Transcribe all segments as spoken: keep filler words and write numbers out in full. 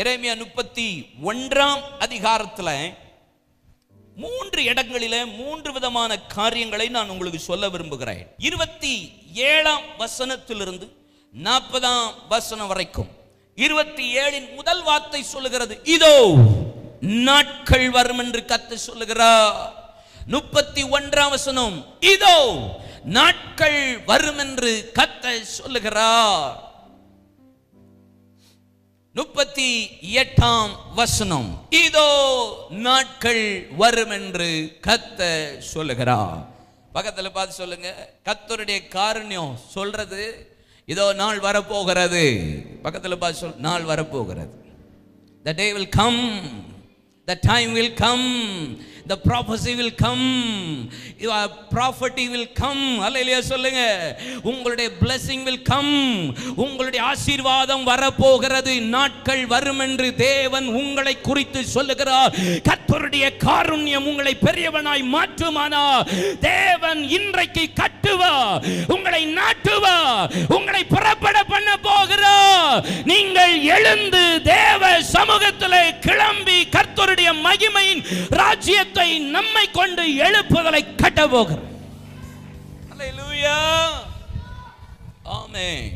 எரேமியா முப்பத்தி ஒன்றாம் அதிகாரத்தில் மூன்று இடங்களில மூன்று விதமான காரியங்களை நான் உங்களுக்கு சொல்ல விரும்புகிறேன். இருபத்தி ஏழாம் வசனத்திலிருந்து நாற்பதாம் வசனம் வரைக்கும் இருபத்தி ஏழின் முதல் வார்த்தை சொல்லுகிறது, இதோ நாட்கள் வரும் என்று கர்த்தர் சொல்லுகிறார். முப்பத்தி ஒன்றாம் வசனம், இதோ நாட்கள் வரும் என்று கர்த்தர் சொல்லுகிறார். முப்பத்தி எட்டாம் வசனம், இதோ நாட்கள் வரும் என்று கர்த்தர் சொல்லுகிறார். பக்கத்தில் பார்த்து சொல்லுங்க, கர்த்தருடைய காருண்யம் சொல்றது இதோ நாள் வரப்போகிறது. பக்கத்தில் பார்த்து சொல், நாள் வரப்போகிறது. The day will come, the time will come, the prophecy will come, your prophecy will come. அல்லேலூயா சொல்லுங்க. உங்களுடைய blessing will come, உங்களுடைய ஆசீர்வாதம் வரப்போகிறது. நாட்கள் வரும் என்று தேவன் உங்களை குறித்து சொல்லுகிறார். கர்த்தருடைய காருண்யம் உங்களை பெரியவனாய் மாற்றுமானா? தேவன் இன்றைக்கு கட்டுவார், உங்களை நாட்டுவார், உங்களை புறப்பட பண்ண போகிறார். நீங்கள் எழுந்து தேவ சமூகத்தில் கிளம்பி கர்த்தருடைய மகிமையின் ராஜ்யத்தை நம்மை கொண்டு எழுப்புதலை கட்ட போகிறோம். அல்லேலூயா, ஆமென்.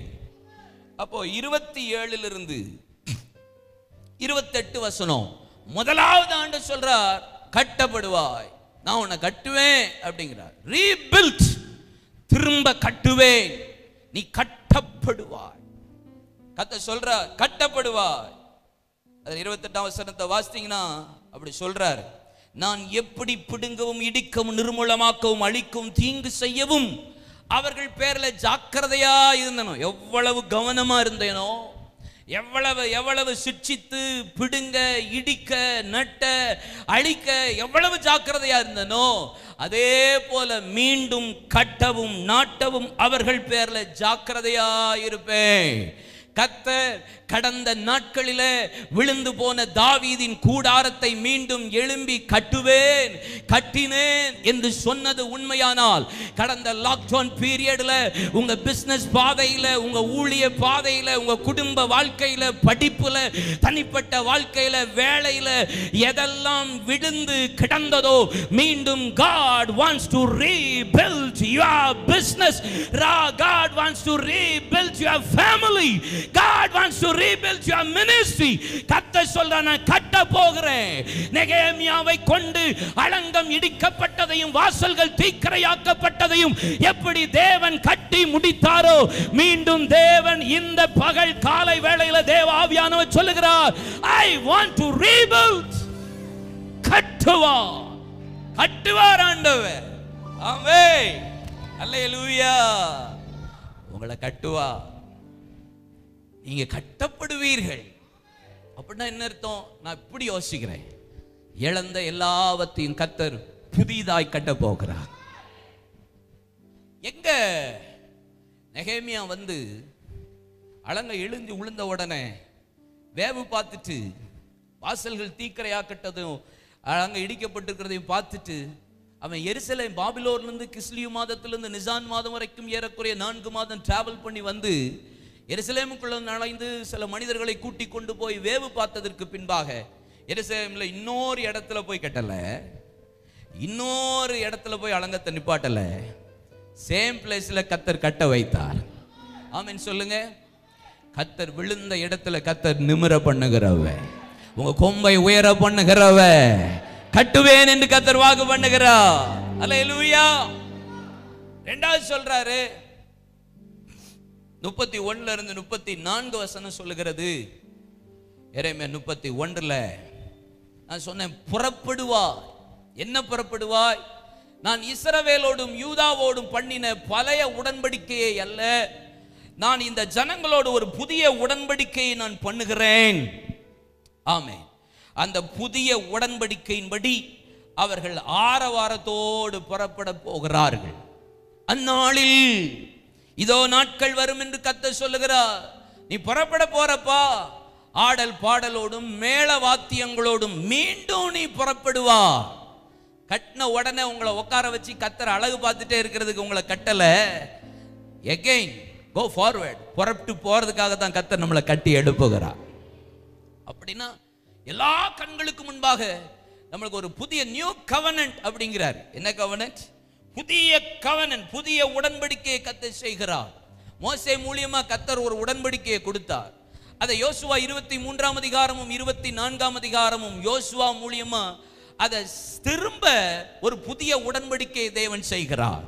அப்போ இருபத்தி ஏழிலிருந்து இருபத்தி எட்டு வசனம் முதலாவது ஆண்டு சொல்றார், கட்டப்படுவாய், நான் உன்னை கட்டுவேன் அப்படிங்கிறார். Rebuilt, திரும்ப கட்டுவேன், நீ கட்டப்படுவாய். கத்த சொல்ற கட்டப்படுவாய். இருபத்தி எட்டாம் வசனத்தை வாசித்தீங்கன்னா அப்படி சொல்றாரு, நான் எப்படி பிடுங்கவும் இடிக்கவும் நிர்மூலமாக்கவும் அழிக்கவும் தீங்கு செய்யவும் அவர்கள் பேரில் ஜாக்கிரதையா இருந்தனோ, எவ்வளவு கவனமா இருந்தேனோ, எவ்வளவு எவ்வளவு சிட்சித்து பிடுங்க இடிக்க நட்ட அழிக்க எவ்வளவு ஜாக்கிரதையா இருந்தனோ, அதே போல மீண்டும் கட்டவும் நாட்டவும் அவர்கள் பேரில் ஜாக்கிரதையா இருப்பேன். கர்த்தர் கடந்த நாட்களில விழுந்து போன தாவீதின் கூடாரத்தை மீண்டும் எழும்பி கட்டுவேன், கட்டினேன் என்று சொன்னது உண்மையானால், கடந்த லாக்டவுன் பீரியட்ல உங்க பிசினஸ் பாதையில, உங்க ஊழிய பாதையில, உங்க குடும்ப வாழ்க்கையில, படிப்புல, தனிப்பட்ட வாழ்க்கையில, வேலையில எதெல்லாம் விழுந்து கிடந்ததோ மீண்டும் God wants to rebuild your business. God wants to rebuild your family. God wants to rebuild your ministry. கர்த்த சொல்றான், நான் கட்ட போகிறேன். நெகேமியாவை கொண்டு அலங்கம் இடிக்கப்பட்டதையும் வாசல்கள் தீக்கிரையாக்கப்பட்டதையும் எப்படி தேவன் கட்டி முடித்தாரோ, மீண்டும் தேவன் இந்த பகல் காலை வேளையில தேவ ஆவியானவர் சொல்லுகிறார், I want to rebuild. கட்டுவா கட்டுவார் ஆண்டவர். ஆமென், அல்லேலூயா. உங்களை கட்டுவா, நீங்க கட்டப்படுவீர்கள். அப்படின்னா என்ன அர்த்தம்? நான் இப்படி யோசிக்கிறேன், இழந்த எல்லாவற்றையும் கர்த்தர் புதிதாய் கட்ட போகிறார். எங்க நெகேமியா வந்து அலங்க எழுந்து உளுந்த உடனே வேவு பார்த்துட்டு, வாசல்கள் தீக்கரையாக்கட்டதும் அலங்க இடிக்கப்பட்டிருக்கிறதையும் பார்த்துட்டு, அவன் எருசலேம் பாபிலோன்லேருந்து கிஸ்லியு மாதத்திலிருந்து நிசான் மாதம் வரைக்கும் ஏறக்குறைய நான்கு மாதம் டிராவல் பண்ணி வந்து எருசலேமுக்குள்ள நுழைந்து சில மனிதர்களை கூட்டி கொண்டு போய் வேவு பார்த்ததற்கு பின்பாக எருசலேமில் இன்னொரு இடத்துல போய் கட்டலை, இன்னொரு இடத்துல போய் அலங்கத்தை நிப்பாட்டலை, சேம் பிளேஸில் கர்த்தர் கட்ட வைத்தார். ஆமென் சொல்லுங்க. கர்த்தர் விழுந்த இடத்துல கர்த்தர் நிமிர பண்ணுகிறவ, உங்க கொம்பை உயர பண்ணுகிறவ, கட்டுவேன் என்று கர்த்தர் வாக்கு பண்ணுகிறார். அல்லேலூயா. ரெண்டாவது சொல்றாரு, முப்பத்தி ஒன்னுல இருந்து முப்பத்தி நான்கு வசனம் சொல்லுகிறது. எரேமியா முப்பத்தி ஒன்றுல நான் சொன்னேன், புறப்படுவாய். என்ன புறப்படுவாய்? நான் இஸ்ரவேலோடும் யூதாவோடும் பண்ணின பழைய உடன்படிக்கையை அல்ல, நான் இந்த ஜனங்களோடு ஒரு புதிய உடன்படிக்கையை நான் பண்ணுகிறேன். ஆமென். அந்த புதிய உடன்படிக்கையின்படி அவர்கள் ஆரவாரத்தோடு புறப்பட போகிறார்கள். அந்நாளில் இதோ நாட்கள் வரும் என்று கர்த்தர் சொல்லுகிறார். நீ புறப்பட போறப்பா, ஆடல் பாடலோடும் மேள வாத்தியங்களோடும் மீண்டும் நீ புறப்படுவா. கட்டின உடனே உங்களை உட்கார வச்சு கர்த்தர் அழகு பார்த்துட்டே இருக்கிறதுக்கு உங்களை கட்டலை. எகெயின் கோ ஃபார்வர்ட், புறப்பட்டு போறதுக்காக தான் கர்த்தர் நம்மளை கட்டி எழுப்புகிறார். அப்படின்னா எல்லா கண்களுக்கு முன்பாக நம்மளுக்கு ஒரு புதிய நியூ கவனன்ட் அப்படிங்கிறார். என்ன கவனன்ட்? புதிய கவனன்ட், புதிய உடன்படிக்கையை கர்த்தர் செய்கிறார். மோசே மூலியமா கர்த்தர் ஒரு உடன்படிக்கையை கொடுத்தார். அதை யோசுவா இருபத்தி மூன்றாம் அதிகாரமும் இருபத்தி நான்காம் அதிகாரமும் யோசுவா மூலியமா அதை திரும்ப ஒரு புதிய உடன்படிக்கையை தேவன் செய்கிறார்.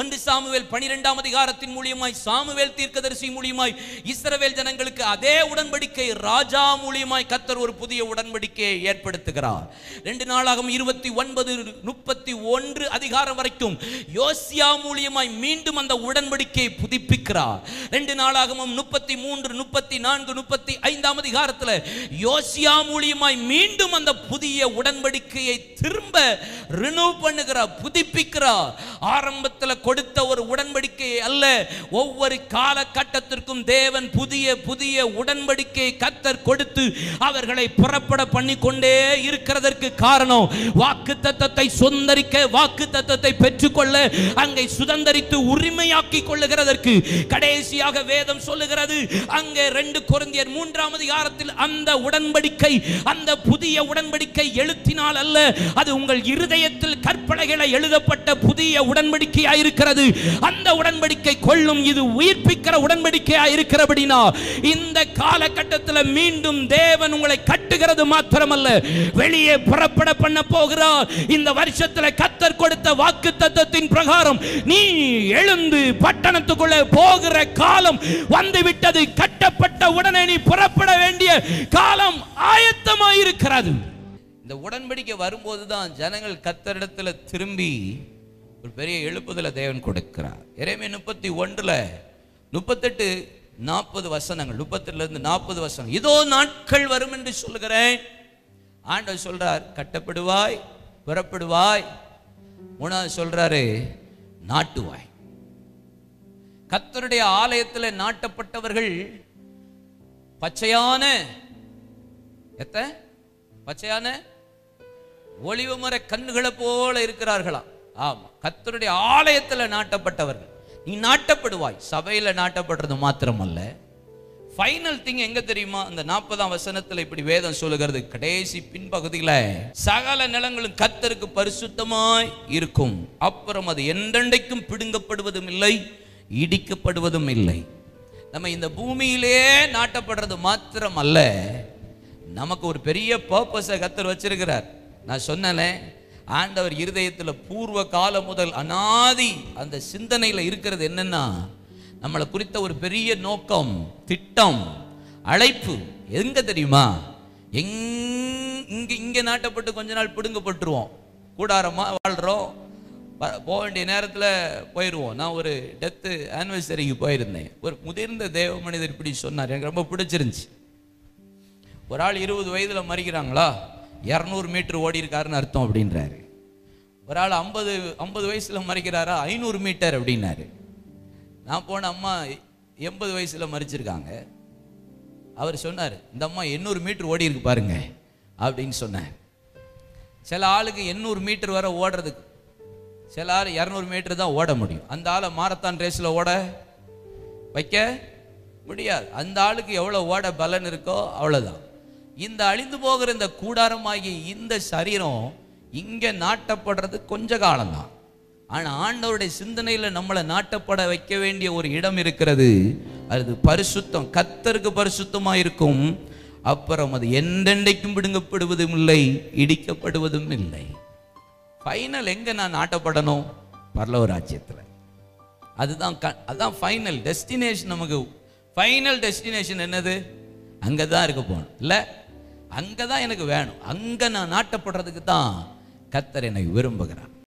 ஒன்று சாமுவேல் பனிரெண்டாம் அதிகாரத்தின் மூலியமாய் சாமுவேல் தீர்க்கதரிசி மூலியமாய் இஸ்ரவேல் ஜனங்களுக்கு அதே உடன்படிக்கை ராஜா மூலியமாய் கர்த்தர் ஒரு புதிய உடன்படிக்கையை ஏற்படுத்துகிறார். ரெண்டு நாளாகும் இருபத்தி ஒன்பது முப்பத்தி ஒன்று அதிகாரம் வரைக்கும் யோசியா மூலியமாய் மீண்டும் அந்த உடன்படிக்கையை புதுப்பிக்கிறார். ரெண்டு நாளாகவும் முப்பத்தி மூன்று முப்பத்தி நான்கு முப்பத்தி ஐந்தாம் அதிகாரத்தில் யோசியா மூலியமாய் மீண்டும் அந்த புதிய உடன்படிக்கையை திரும்ப ரினூவ் பண்ணுகிறார், புதுப்பிக்கிறார். ஆரம்பத்தில் கொடுத்த ஒரு உடன்படிக்கை அல்ல, ஒவ்வொரு காலகட்டத்திற்கும் தேவன் புதிய புதிய உடன்படிக்கையை கர்த்தர் கொடுத்து அவர்களை புறப்பட பண்ணி கொண்டே இருக்கிறதற்கு காரணம் வாக்குத்தத்தத்தை சுதந்தரிக்க, வாக்குத்தத்தத்தை பெற்றுக்கொள்ள, அங்கே சுதந்தரித்து உரிமையாக்கி கொள்ளுகிறதற்கு. கடைசியாக வேதம் சொல்லுகிறது அங்கே ரெண்டு கொரிந்தியர் மூன்றாம் அதிகாரத்தில் அந்த உடன்படிக்கை, அந்த புதிய உடன்படிக்கை எழுத்தினால் அல்ல, அது உங்கள் இருதயத்தில் கற்பனைகளை எழுதப்பட்ட புதிய உடன்படிக்கை இருக்கிறது. அந்த உடன்படிக்கை கொள்ளும், இது உயிர்ப்பிக்கிற உடன்படிக்கையா இருக்கிறபடினா இந்த காலகட்டத்தில் மீண்டும் தேவன் உங்களை கட்டுகிறது மாத்திரமல்ல, வெளியே புறப்பட பண்ண போகிறார். இந்த வருஷத்தில் கர்த்தர் கொடுத்த வாக்குத்தத்தத்தின் பிரகாரம் நீ எழுந்து பட்டணத்துக்குள்ளே போகிற காலம் வந்துவிட்டது. கட்டப்பட்ட உடனே நீ புறப்பட வேண்டிய காலம் ஆயத்தமாயிருக்கிறது. இந்த உடன்படிக்கை வரும்போதுதான் ஜனங்கள் கர்த்தரிடத்தில் திரும்பி ஒரு பெரிய எழுப்புதலை தேவன் கொடுக்கிறார். எரேமியா முப்பத்தி ஒன்றில் முப்பத்தெட்டு நாற்பது வசனங்கள், முப்பத்தெட்டுலேருந்து நாற்பது வசனம், இதோ நாட்கள் வரும் என்று சொல்கிறேன். ஆண்டவர் சொல்றார் கட்டப்படுவாய், புறப்படுவாய். மூணாவது சொல்றாரு நாட்டுவாய். கர்த்தருடைய ஆலயத்தில் நாட்டப்பட்டவர்கள் பச்சையான எத்த பச்சையான ஒளிவுமர கண்ணுகளை போல இருக்கிறார்களா? ஆமா, கர்த்தருடைய ஆலயத்தில் நாட்டப்பட்டவர்கள். நீ நாட்டப்படுவாய், சபையில் நாட்டப்படுறது மாத்திரமல்ல. ஃபைனல் திங் எங்க தெரியுமா? அந்த நாற்பதாம் வசனத்தில் இப்படி வேதம் சொல்லுகிறது, கடைசி பின்பகுதியில் சகல நிலங்களும் கர்த்தருக்கு பரிசுத்தமாய் இருக்கும், அப்புறம் அது என்றெண்டைக்கும் பிடுங்கப்படுவதும் இல்லை, இடிக்கப்படுவதும் இல்லை. நம்ம இந்த பூமியிலே நாட்டப்படுறது மாத்திரமல்ல, நமக்கு ஒரு பெரிய பர்பஸை கர்த்தர் வச்சிருக்கிறார். நான் சொன்னேன், ஆண்டவர் இருதயத்தில் பூர்வ காலம் முதல் அநாதி அந்த சிந்தனையில் இருக்கிறது என்னன்னா, நம்மளை குறித்த ஒரு பெரிய நோக்கம், திட்டம், அழைப்பு. எங்க தெரியுமா? எங்க இங்கே நாட்டப்பட்டு கொஞ்ச நாள் பிடுங்கப்பட்டுருவோம், கூடாரமாக வாழ்கிறோம், போக வேண்டிய நேரத்தில் போயிடுவோம். நான் ஒரு டெத்து ஆனிவர்சரிக்கு போயிருந்தேன். ஒரு முதிர்ந்த தேவ மனிதர் இப்படி சொன்னார், எனக்கு ரொம்ப பிடிச்சிருந்துச்சு. ஒரு ஆள் இருபது வயதில் மறிக்கிறாங்களா, இரநூறு மீட்டர் ஓடி இருக்காருன்னு அர்த்தம் அப்படின்றாரு. ஒரு ஆள் ஐம்பது ஐம்பது வயசுல மறிக்கிறாரா, ஐநூறு மீட்டர் அப்படின்னாரு. நான் போன அம்மா எண்பது வயசுல மறிச்சிருக்காங்க. அவர் சொன்னார், இந்த அம்மா எண்ணூறு மீட்டர் ஓடி இருக்கு பாருங்க அப்படின்னு சொன்னார். சில ஆளுக்கு எண்ணூறு மீட்டர் வர ஓடுறதுக்கு, சில ஆள் இரநூறு மீட்டர் தான் ஓட முடியும். அந்த ஆளை மாரத்தான் ரேஸில் ஓட வைக்க முடியாது. அந்த ஆளுக்கு எவ்வளோ ஓட பலன் இருக்கோ அவ்வளோதான். இந்த அழிந்து போகிற இந்த கூடாரமாகிய இந்த சரீரம் இங்கே நாட்டப்படுறது கொஞ்ச காலம்தான். ஆனால் ஆண்டவருடைய சிந்தனையில் நம்மளை நாட்டப்பட வைக்க வேண்டிய ஒரு இடம் இருக்கிறது. அது பரிசுத்தம், கர்த்தருக்கு பரிசுத்தமாக இருக்கும், அப்புறம் அது என்றெண்டைக்கும் பிடுங்கப்படுவதும் இல்லை, இடிக்கப்படுவதும் இல்லை. ஃபைனல் எங்கே நான் நாட்டப்படணும்? பரலோக ராஜ்யத்தில். அதுதான் க அதுதான் ஃபைனல் டெஸ்டினேஷன். நமக்கு ஃபைனல் டெஸ்டினேஷன் என்னது? அங்கே தான் இருக்க போகணும். இல்லை, அங்கே தான் எனக்கு வேணும். அங்கே நான் நாட்டப்படுறதுக்கு தான் கர்த்தர் என்னை விரும்புகிறார்.